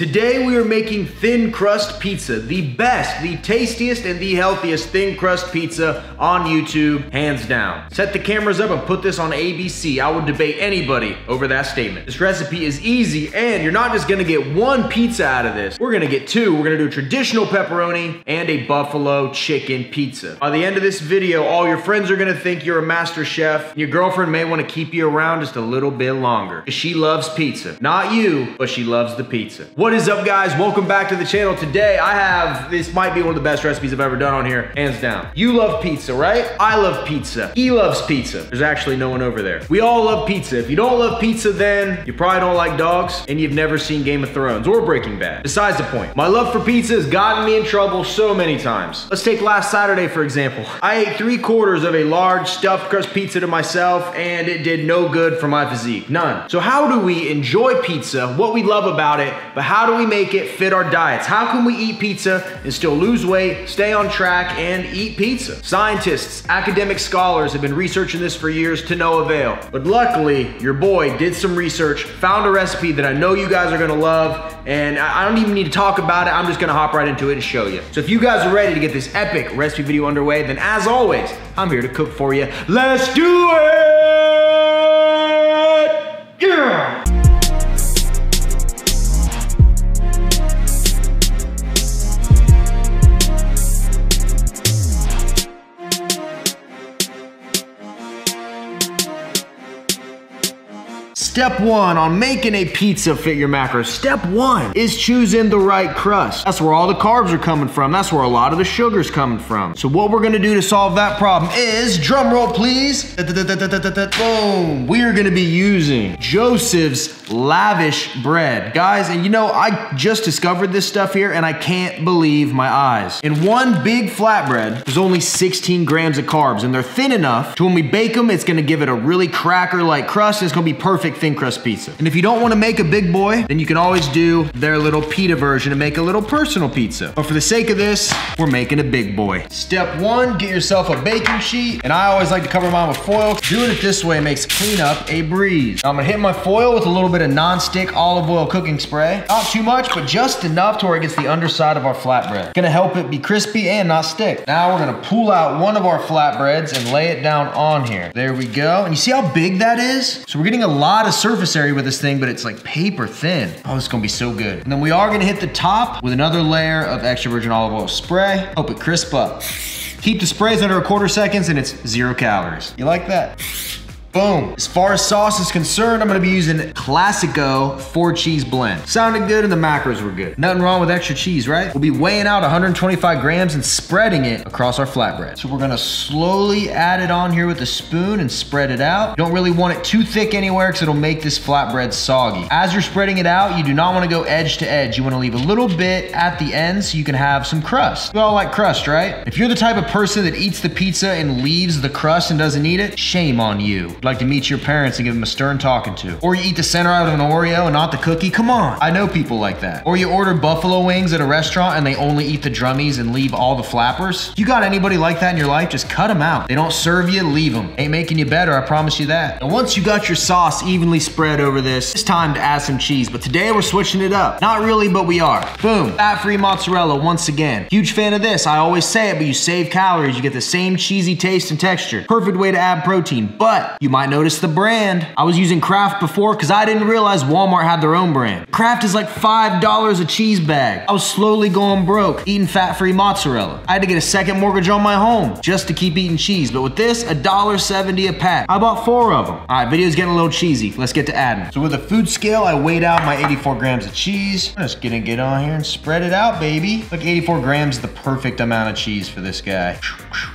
Today we are making thin crust pizza, the best, the tastiest, and the healthiest thin crust pizza on YouTube, hands down. Set the cameras up and put this on ABC. I would debate anybody over that statement. This recipe is easy, and you're not just gonna get one pizza out of this. We're gonna get two. We're gonna do a traditional pepperoni and a buffalo chicken pizza. By the end of this video, all your friends are gonna think you're a master chef. Your girlfriend may wanna keep you around just a little bit longer. She loves pizza. Not you, but she loves the pizza. What is up, guys? Welcome back to the channel. Today I have, this might be one of the best recipes I've ever done on here, hands down. You love pizza, right? I love pizza. He loves pizza. There's actually no one over there. We all love pizza. If you don't love pizza, then you probably don't like dogs and you've never seen Game of Thrones or Breaking Bad. Besides the point, my love for pizza has gotten me in trouble so many times. Let's take last Saturday, for example. I ate 3/4 of a large stuffed crust pizza to myself and it did no good for my physique, none. So how do we enjoy pizza, what we love about it, but how do we make it fit our diets? How can we eat pizza and still lose weight, stay on track, and eat pizza? Scientists, academic scholars have been researching this for years to no avail. But luckily, your boy did some research, found a recipe that I know you guys are gonna love, and I don't even need to talk about it. I'm just gonna hop right into it and show you. So if you guys are ready to get this epic recipe video underway, then as always, I'm here to cook for you. Let's do it! Yeah! Step one on making a pizza fit your macros. Step one is choosing the right crust. That's where all the carbs are coming from. That's where a lot of the sugar's coming from. So what we're gonna do to solve that problem is, drum roll please. Boom. We are gonna be using Joseph's lavish bread. Guys, and you know, I just discovered this stuff here and I can't believe my eyes. In one big flatbread, there's only 16 grams of carbs and they're thin enough to when we bake them, it's gonna give it a really cracker-like crust. It's gonna be perfect thin crust pizza. And if you don't want to make a big boy, then you can always do their little pita version and make a little personal pizza. But for the sake of this, we're making a big boy. Step one, get yourself a baking sheet. And I always like to cover mine with foil. Doing it this way makes cleanup a breeze. Now I'm gonna hit my foil with a little bit of non-stick olive oil cooking spray. Not too much, but just enough to where it gets the underside of our flatbread. Gonna help it be crispy and not stick. Now we're gonna pull out one of our flatbreads and lay it down on here. There we go. And you see how big that is? So we're getting a lot of surface area with this thing, but it's like paper thin. Oh, it's gonna be so good. And then we are gonna hit the top with another layer of extra virgin olive oil spray. Help it crisp up. Keep the sprays under a quarter second and it's 0 calories. You like that? Boom. As far as sauce is concerned, I'm gonna be using Classico 4-cheese blend. Sounded good and the macros were good. Nothing wrong with extra cheese, right? We'll be weighing out 125 grams and spreading it across our flatbread. So we're gonna slowly add it on here with a spoon and spread it out. You don't really want it too thick anywhere because it'll make this flatbread soggy. As you're spreading it out, you do not wanna go edge to edge. You wanna leave a little bit at the end so you can have some crust. We all like crust, right? If you're the type of person that eats the pizza and leaves the crust and doesn't eat it, shame on you. Like to meet your parents and give them a stern talking to. Or you eat the center out of an Oreo and not the cookie, come on. I know people like that. Or you order buffalo wings at a restaurant and they only eat the drummies and leave all the flappers. You got anybody like that in your life, just cut them out. They don't serve you, leave them. Ain't making you better, I promise you that. And once you got your sauce evenly spread over this, it's time to add some cheese, but today we're switching it up. Not really, but we are. Boom, fat-free mozzarella once again. Huge fan of this, I always say it, but you save calories, you get the same cheesy taste and texture. Perfect way to add protein, but you might notice the brand. I was using Kraft before because I didn't realize Walmart had their own brand. Kraft is like $5 a cheese bag. I was slowly going broke eating fat-free mozzarella. I had to get a second mortgage on my home just to keep eating cheese. But with this, $1.70 a pack. I bought 4 of them. All right, video's getting a little cheesy. Let's get to adding. So with a food scale, I weighed out my 84 grams of cheese. I'm just gonna get on here and spread it out, baby. Like 84 grams is the perfect amount of cheese for this guy.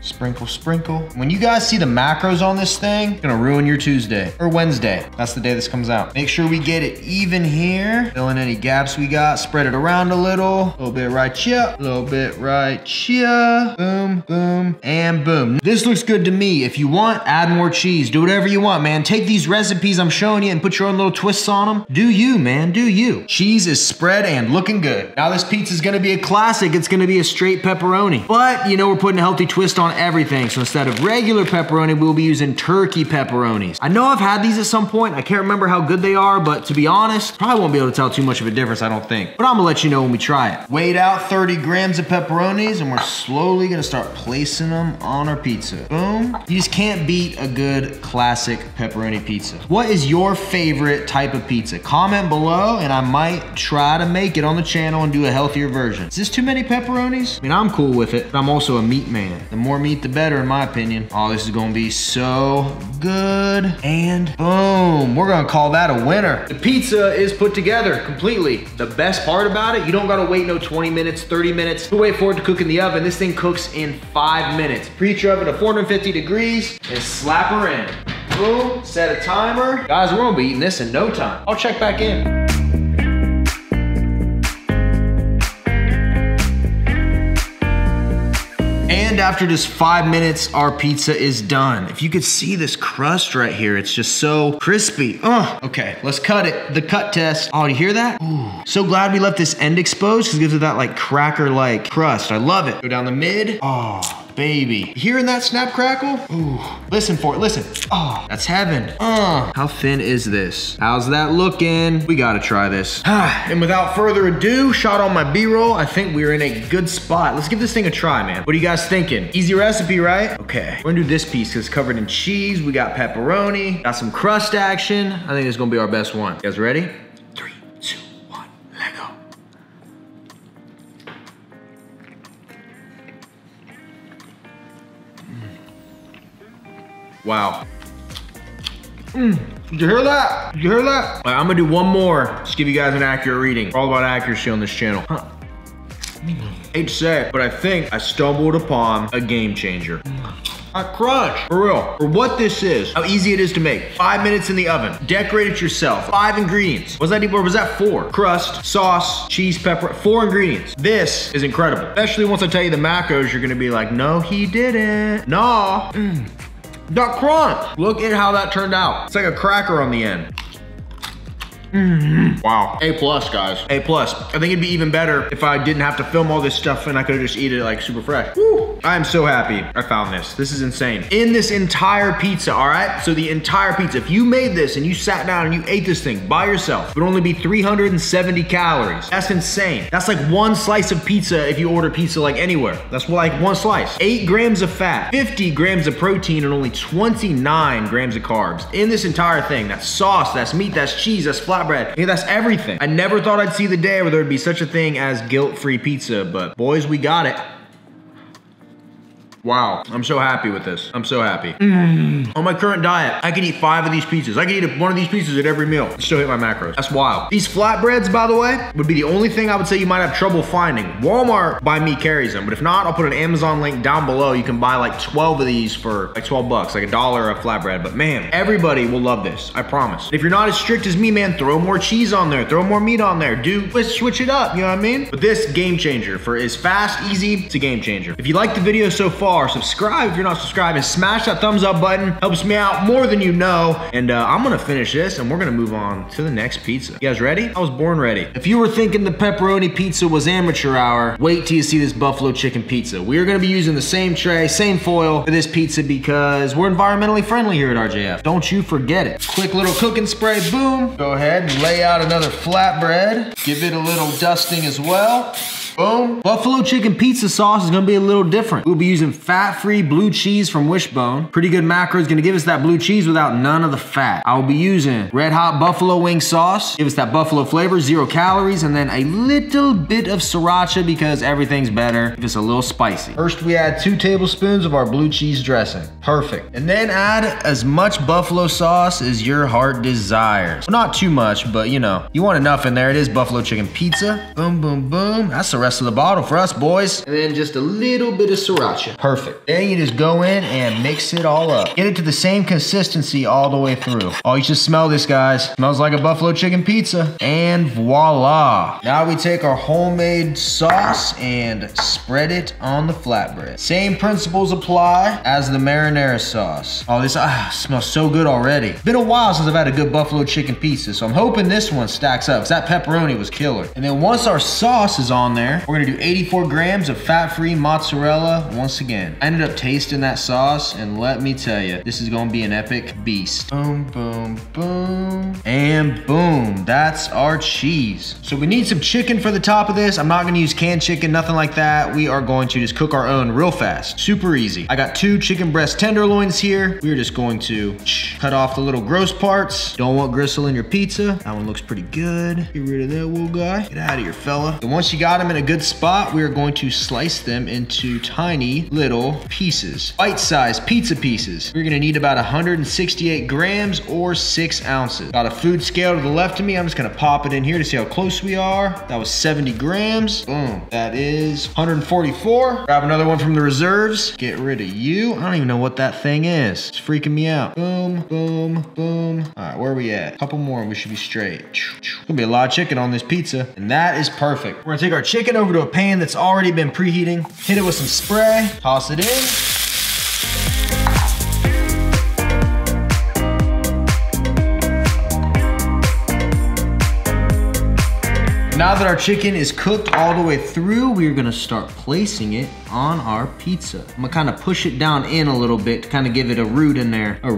Sprinkle, sprinkle. When you guys see the macros on this thing, it's gonna ruin your Tuesday or Wednesday. That's the day this comes out. Make sure we get it even here. Fill in any gaps we got. Spread it around a little. A little bit right here. A little bit right here. Boom, boom, and boom. This looks good to me. If you want, add more cheese. Do whatever you want, man. Take these recipes I'm showing you and put your own little twists on them. Do you, man, do you. Cheese is spread and looking good. Now this pizza's gonna be a classic. It's gonna be a straight pepperoni. But you know, we're putting a healthy twist on everything. So instead of regular pepperoni, we'll be using turkey pepperoni. pepperonis. I know I've had these at some point. I can't remember how good they are, but to be honest, probably won't be able to tell too much of a difference, I don't think. But I'm gonna let you know when we try it. Weighed out 30 grams of pepperonis, and we're slowly gonna start placing them on our pizza. Boom. You just can't beat a good classic pepperoni pizza. What is your favorite type of pizza? Comment below, and I might try to make it on the channel and do a healthier version. Is this too many pepperonis? I mean, I'm cool with it, but I'm also a meat man. The more meat, the better, in my opinion. Oh, this is gonna be so good. And boom, we're gonna call that a winner. The pizza is put together completely. The best part about it, you don't gotta wait no 20 minutes, 30 minutes to wait for it to cook in the oven. This thing cooks in 5 minutes. Preheat your oven to 450 degrees and slap her in. Boom, set a timer. Guys, we're gonna be eating this in no time. I'll check back in. And after just 5 minutes, our pizza is done. If you could see this crust right here, it's just so crispy. Okay, let's cut it. The cut test. Oh, you hear that? Ooh. So glad we left this end exposed because it gives it that like cracker-like crust. I love it. Go down the mid. Oh. Baby. Hearing that snap crackle? Ooh. Listen for it, listen. Oh, that's heaven. How thin is this? How's that looking? We gotta try this. And without further ado, shot on my B-roll. I think we're in a good spot. Let's give this thing a try, man. What are you guys thinking? Easy recipe, right? Okay, we're gonna do this piece because it's covered in cheese. We got pepperoni, got some crust action. I think it's gonna be our best one. You guys ready? 3, 2, 1, let go. Wow. Did you hear that? Did you hear that? All right, I'm gonna do one more. Just give you guys an accurate reading. We're all about accuracy on this channel. Hate to say it, but I think I stumbled upon a game changer. I crunch, for real. For what this is, how easy it is to make. 5 minutes in the oven. Decorate it yourself. 5 ingredients. Was that even, or was that 4? Crust, sauce, cheese, pepper, 4 ingredients. This is incredible. Especially once I tell you the macros, you're gonna be like, no, he didn't. Nah. That crunch! Look at how that turned out. It's like a cracker on the end. Wow. A+, guys. A+. I think it'd be even better if I didn't have to film all this stuff and I could have just eaten it like super fresh. Woo. I am so happy I found this. This is insane. In this entire pizza, all right? So the entire pizza, if you made this and you sat down and you ate this thing by yourself, it would only be 370 calories. That's insane. That's like one slice of pizza if you order pizza like anywhere. That's like one slice. 8 grams of fat, 50 grams of protein, and only 29 grams of carbs. In this entire thing, that's sauce, that's meat, that's cheese, that's flat bread. Hey, that's everything. I never thought I'd see the day where there'd be such a thing as guilt-free pizza, but boys, we got it. Wow, I'm so happy with this. I'm so happy. On my current diet, I could eat 5 of these pizzas. I could eat one of these pizzas at every meal. Still hit my macros. That's wild. These flatbreads, by the way, would be the only thing I would say you might have trouble finding. Walmart by me carries them, but if not, I'll put an Amazon link down below. You can buy like 12 of these for like $12, like $1 a flatbread. But man, everybody will love this. I promise. If you're not as strict as me, man, throw more cheese on there. Throw more meat on there. Do switch it up. You know what I mean? But this game changer for is fast, easy. It's a game changer. If you like the video so far, subscribe if you're not subscribed, and smash that thumbs up button. Helps me out more than you know. And I'm gonna finish this and we're gonna move on to the next pizza. You guys ready? I was born ready. If you were thinking the pepperoni pizza was amateur hour, wait till you see this buffalo chicken pizza. We're gonna be using the same tray, same foil for this pizza because we're environmentally friendly here at RJF. Don't you forget it. Quick little cooking spray, boom. Go ahead and lay out another flatbread. Give it a little dusting as well. Boom. Buffalo chicken pizza sauce is gonna be a little different. We'll be using fat-free blue cheese from Wishbone. Pretty good macro is gonna give us that blue cheese without none of the fat. I'll be using red hot buffalo wing sauce. Give us that buffalo flavor, 0 calories, and then a little bit of sriracha because everything's better if it's a little spicy. First, we add 2 tablespoons of our blue cheese dressing. Perfect. And then add as much buffalo sauce as your heart desires. Well, not too much, but you know, you want enough in there. It is buffalo chicken pizza. Boom, boom, boom. That's the rest of the bottle for us, boys. And then just a little bit of sriracha. Perfect. Then you just go in and mix it all up. Get it to the same consistency all the way through. Oh, you should smell this, guys. Smells like a buffalo chicken pizza. And voila. Now we take our homemade sauce and spread it on the flatbread. Same principles apply as the marinara sauce. Oh, this smells so good already. Been a while since I've had a good buffalo chicken pizza, so I'm hoping this one stacks up because that pepperoni was killer. And then once our sauce is on there, there. We're gonna do 84 grams of fat-free mozzarella once again. I ended up tasting that sauce, and let me tell you, this is gonna be an epic beast. Boom, boom, boom, and boom. That's our cheese. So we need some chicken for the top of this. I'm not gonna use canned chicken, nothing like that. We are going to just cook our own real fast, super easy. I got 2 chicken breast tenderloins here. We're just going to cut off the little gross parts. Don't want gristle in your pizza. That one looks pretty good. Get rid of that little guy. Get out of here, fella. And once you got them in a good spot, we are going to slice them into tiny little pieces. Bite-sized pizza pieces. We're gonna need about 168 grams or 6 ounces. Got a food scale to the left of me. I'm just gonna pop it in here to see how close we are. That was 70 grams. Boom. That is 144. Grab another one from the reserves. Get rid of you. I don't even know what that thing is. It's freaking me out. Boom, boom, boom. All right, where are we at? A couple more and we should be straight. Gonna be a lot of chicken on this pizza, and that is perfect. We're gonna take our chicken over to a pan that's already been preheating, hit it with some spray, toss it in. Now that our chicken is cooked all the way through, we are gonna start placing it on our pizza. I'm gonna kind of push it down in a little bit to kind of give it a root in there. Oh,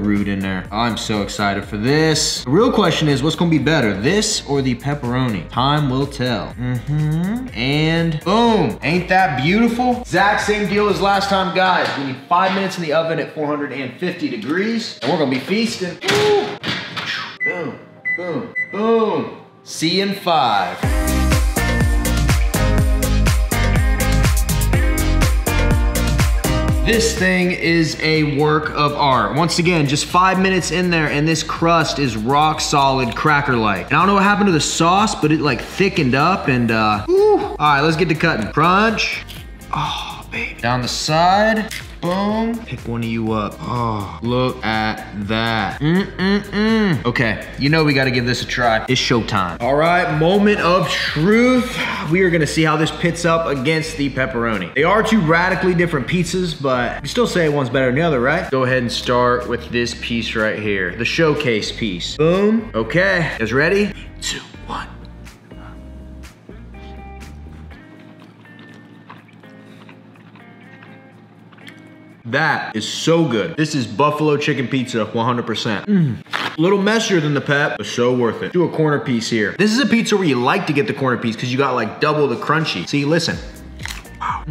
I'm so excited for this. The real question is, what's gonna be better, this or the pepperoni? Time will tell. And boom, ain't that beautiful? Exact same deal as last time, guys. We need 5 minutes in the oven at 450 degrees, and we're gonna be feasting. Woo! Boom, boom, boom. See you in 5. This thing is a work of art. Once again, just 5 minutes in there and this crust is rock solid cracker-like. And I don't know what happened to the sauce, but it like thickened up and woo. All right, let's get to cutting. Crunch. Oh, baby. Down the side. Boom. Pick one of you up. Oh, look at that. Okay, you know we gotta give this a try. It's showtime. All right, moment of truth. We are gonna see how this pits up against the pepperoni. They are 2 radically different pizzas, but you still say one's better than the other, right? Go ahead and start with this piece right here, the showcase piece. Boom. Okay, you guys ready? 3, 2, 1. That is so good. This is buffalo chicken pizza, 100%. A little messier than the pep, but so worth it. Do a corner piece here. This is a pizza where you like to get the corner piece because you got like double the crunchy. See, listen. Wow.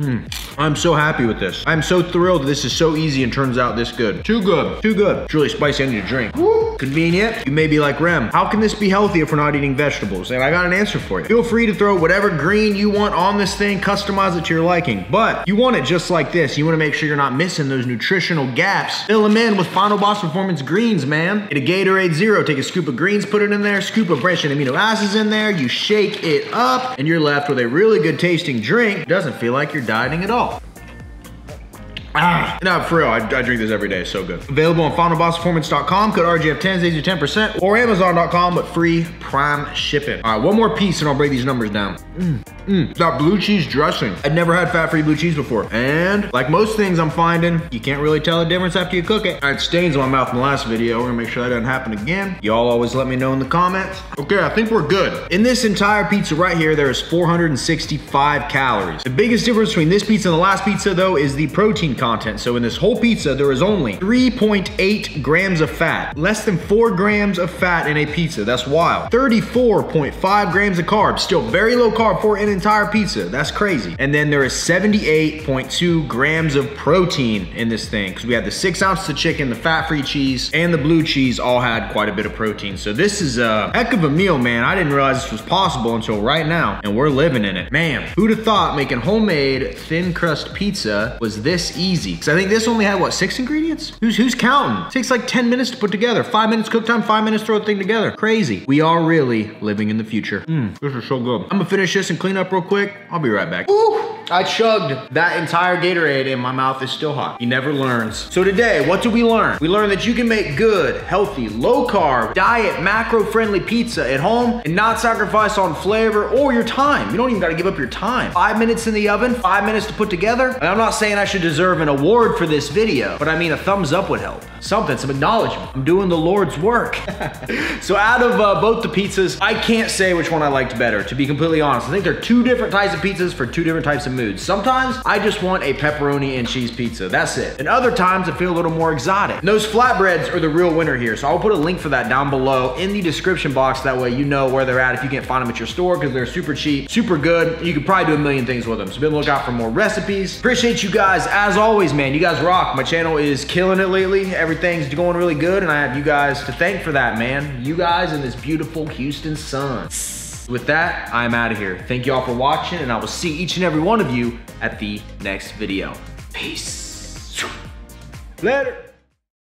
I'm so happy with this. I'm so thrilled this is so easy and turns out this good. Too good, too good. It's really spicy, I need a drink. Woo. Convenient. You may be like, Rem, how can this be healthy if we're not eating vegetables? And I got an answer for you. Feel free to throw whatever green you want on this thing, customize it to your liking, but you want it just like this. You wanna make sure you're not missing those nutritional gaps. Fill them in with Final Boss Performance Greens, man. Get a Gatorade Zero, take a scoop of greens, put it in there, scoop of branched amino acids in there, you shake it up, and you're left with a really good tasting drink. It doesn't feel like you're dieting at all. Ah, no, for real, I drink this every day, it's so good. Available on finalbossperformance.com, code RGF10 saves you 10%, or amazon.com, but free prime shipping. All right, one more piece and I'll break these numbers down. That blue cheese dressing. I'd never had fat-free blue cheese before. And like most things I'm finding, you can't really tell the difference after you cook it. I had stains in my mouth in the last video. We're gonna make sure that doesn't happen again. Y'all always let me know in the comments. Okay, I think we're good. In this entire pizza right here, there is 465 calories. The biggest difference between this pizza and the last pizza though is the protein content. So in this whole pizza, there is only 3.8 grams of fat, less than 4 grams of fat in a pizza. That's wild. 34.5 grams of carbs, still very low carb for an entire pizza. That's crazy. And then there is 78.2 grams of protein in this thing, because we had the 6 ounces of chicken, the fat-free cheese, and the blue cheese all had quite a bit of protein. So this is a heck of a meal, man. I didn't realize this was possible until right now, and we're living in it. Man, who'd have thought making homemade thin crust pizza was this easy? Because I think this only had, what, 6 ingredients? Who's counting? It takes like 10 minutes to put together. 5 minutes cook time, 5 minutes throw the thing together. Crazy. We are really living in the future. This is so good. I'm gonna finish this and clean up real quick. I'll be right back. Ooh. I chugged that entire Gatorade and my mouth is still hot. He never learns. So today, what do we learn? We learned that you can make good, healthy, low carb, diet, macro friendly pizza at home and not sacrifice on flavor or your time. You don't even gotta give up your time. 5 minutes in the oven, 5 minutes to put together. And I'm not saying I should deserve an award for this video, but I mean a thumbs up would help. something, some acknowledgement. I'm doing the Lord's work. So out of both the pizzas, I can't say which one I liked better, to be completely honest. I think they're two different types of pizzas for two different types of moods. Sometimes I just want a pepperoni and cheese pizza, that's it. And other times I feel a little more exotic. And those flatbreads are the real winner here. So I'll put a link for that down below in the description box. That way you know where they're at if you can't find them at your store, because they're super cheap, super good. You could probably do a million things with them. So be on the lookout for more recipes. Appreciate you guys as always, man. You guys rock. My channel is killing it lately. Everything's going really good, and I have you guys to thank for that, man. You guys in this beautiful Houston sun. With that, I'm out of here. Thank you all for watching, and I will see each and every one of you at the next video. Peace. Later.